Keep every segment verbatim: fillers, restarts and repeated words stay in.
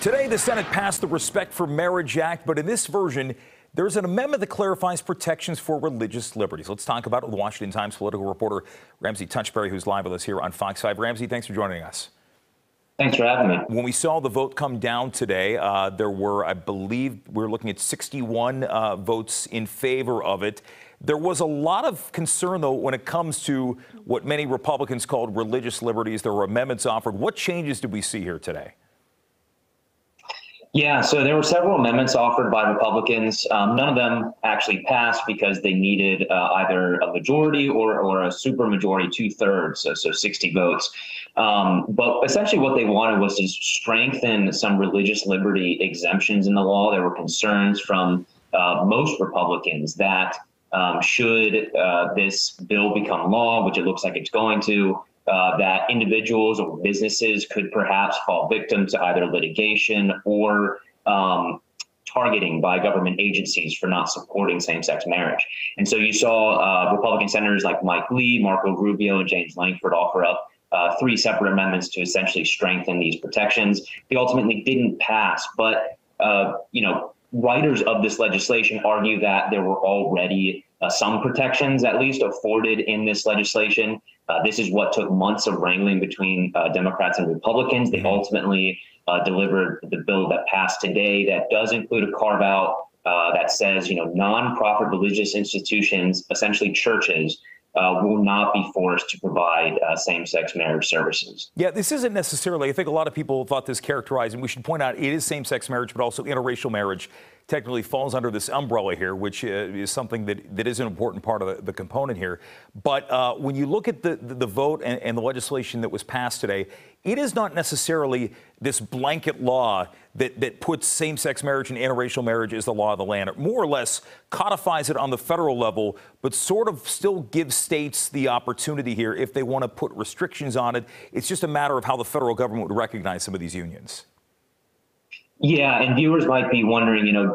Today, the Senate passed the Respect for Marriage Act, but in this version, there's an amendment that clarifies protections for religious liberties. Let's talk about it with Washington Times political reporter Ramsey Touchberry, who's live with us here on Fox five. Ramsey, thanks for joining us. Thanks for having me. When we saw the vote come down today, uh, there were, I believe, we we're looking at sixty-one uh, votes in favor of it. There was a lot of concern, though, when it comes to what many Republicans called religious liberties. There were amendments offered. What changes did we see here today? Yeah, so there were several amendments offered by Republicans. Um, none of them actually passed because they needed uh, either a majority or, or a supermajority, two-thirds, so, so sixty votes. Um, but essentially what they wanted was to strengthen some religious liberty exemptions in the law. There were concerns from uh, most Republicans that um, should uh, this bill become law, which it looks like it's going to, Uh, that individuals or businesses could perhaps fall victim to either litigation or um, targeting by government agencies for not supporting same-sex marriage. And so you saw uh, Republican senators like Mike Lee, Marco Rubio, and James Langford offer up uh, three separate amendments to essentially strengthen these protections. They ultimately didn't pass, but, uh, you know, writers of this legislation argue that there were already uh, some protections at least afforded in this legislation. Uh, this is what took months of wrangling between uh, Democrats and Republicans. They ultimately uh, delivered the bill that passed today that does include a carve out uh, that says, you know, nonprofit religious institutions, essentially churches, Uh, will not be forced to provide uh, same-sex marriage services. Yeah, this isn't necessarily, I think a lot of people thought this characterized, and we should point out it is same-sex marriage, but also interracial marriage technically falls under this umbrella here, which uh, is something that, that is an important part of the, the component here. But uh, when you look at the, the, the vote and, and the legislation that was passed today, it is not necessarily this blanket law that, that puts same-sex marriage and interracial marriage as the law of the land. It more or less codifies it on the federal level, but sort of still gives states the opportunity here if they want to put restrictions on it. It's just a matter of how the federal government would recognize some of these unions. Yeah, and viewers might be wondering, you know,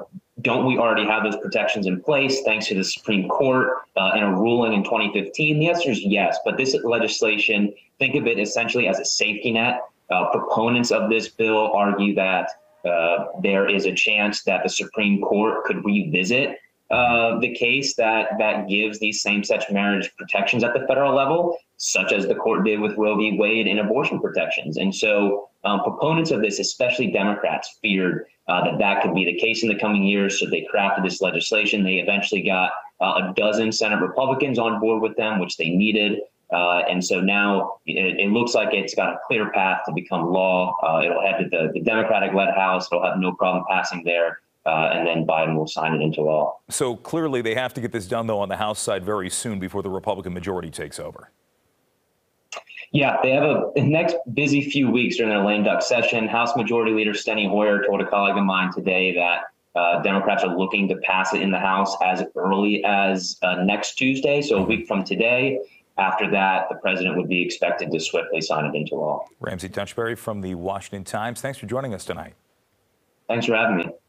don't we already have those protections in place thanks to the Supreme Court uh, and a ruling in twenty fifteen? The answer is yes, but this legislation, think of it essentially as a safety net. Uh, proponents of this bill argue that uh, there is a chance that the Supreme Court could revisit uh, the case that, that gives these same-sex marriage protections at the federal level, such as the court did with Roe v. Wade and abortion protections. And so um, proponents of this, especially Democrats, feared uh, that that could be the case in the coming years. So they crafted this legislation. They eventually got uh, a dozen Senate Republicans on board with them, which they needed. Uh, and so now it, it looks like it's got a clear path to become law. Uh, it'll head to the, the Democratic-led House. It'll have no problem passing there. Uh, and then Biden will sign it into law. So clearly they have to get this done, though, on the House side very soon before the Republican majority takes over. Yeah, they have a the next busy few weeks during their lame duck session. House Majority Leader Steny Hoyer told a colleague of mine today that uh, Democrats are looking to pass it in the House as early as uh, next Tuesday, so a week from today. After that, the president would be expected to swiftly sign it into law. Ramsey Touchberry from the Washington Times, thanks for joining us tonight. Thanks for having me.